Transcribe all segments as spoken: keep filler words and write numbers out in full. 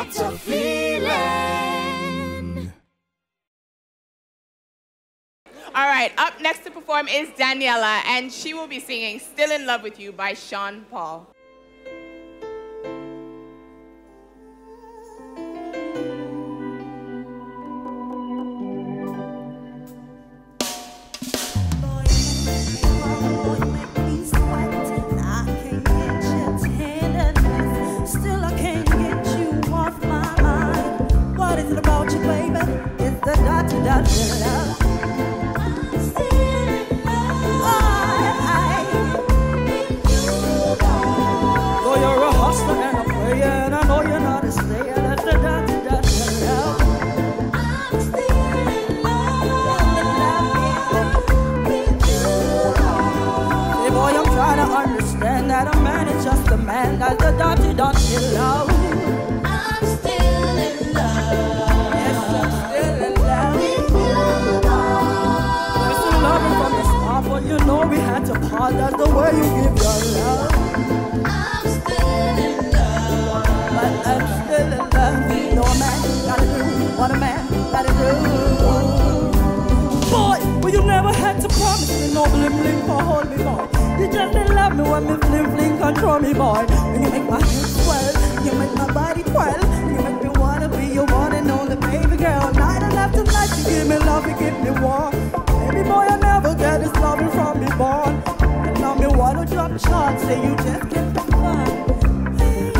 Whatta Feeling. All right, up next to perform is Daniella, and she will be singing Still in Love with You by Sean Paul. That a man is just a man, that the dirty, dirty love. I'm still in love. Yes, I'm still in love. With you, love. We're still loving from the start, but you know we had to part. That's the way you give your love. I'm still in love. But I'm still in love. With no man gotta do what a man gotta do. Boy, well you never had to promise me no bling bling for hold me boy. You just love me when me fling fling control me, boy. When you make my head swell, you make my body twirl. You make me wanna be your one and only baby girl. Night and after night, you give me love, you give me warm. Baby boy, I never get this loving from me, born. And now me wanna drop short, say you just get the fun. Baby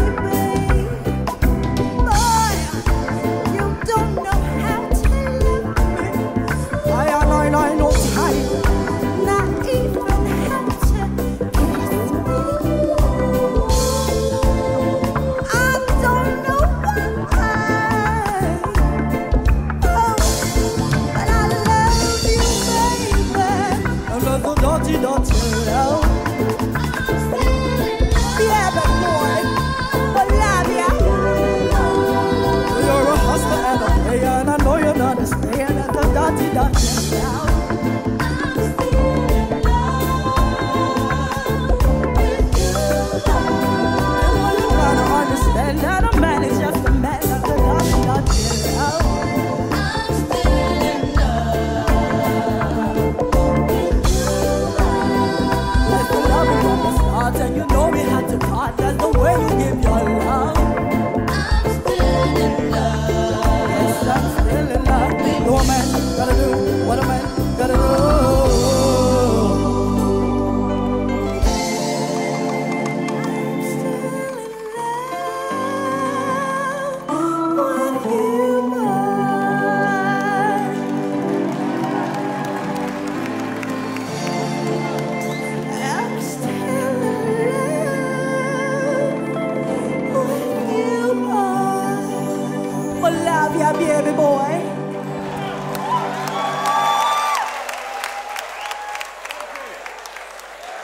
boy.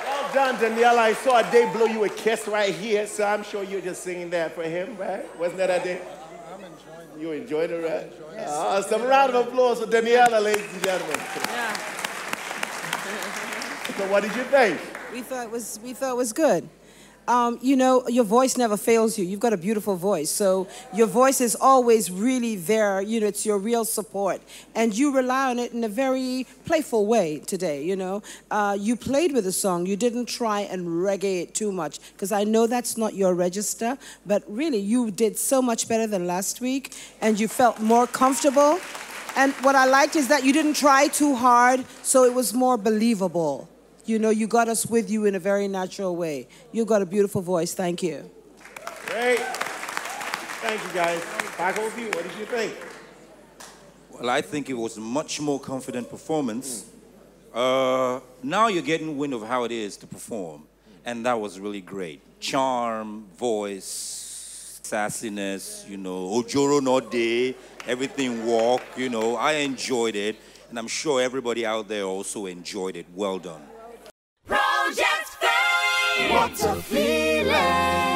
Well done, Daniella. I saw Ade blow you a kiss right here, so I'm sure you're just singing that for him, right? Wasn't that Ade? I'm enjoying it. You enjoyed it, right? Enjoying it. Uh, some round of applause for Daniella, ladies and gentlemen. Yeah. So what did you think? We thought it was, we thought it was good. Um, you know, your voice never fails you. You've got a beautiful voice. So your voice is always really there. You know, it's your real support. And you rely on it in a very playful way today, you know. Uh, you played with the song. You didn't try and reggae it too much, because I know that's not your register. But really, you did so much better than last week, and you felt more comfortable. And what I liked is that you didn't try too hard, so it was more believable. You know, you got us with you in a very natural way. You got a beautiful voice. Thank you. Great. Thank you, guys. Back over to you. What did you think? Well, I think it was a much more confident performance. Mm. Uh, now you're getting wind of how it is to perform. Mm. And that was really great. Charm, voice, sassiness, you know, Ojoro no de, everything walk, you know. I enjoyed it. And I'm sure everybody out there also enjoyed it. Well done. Whatta Feeling.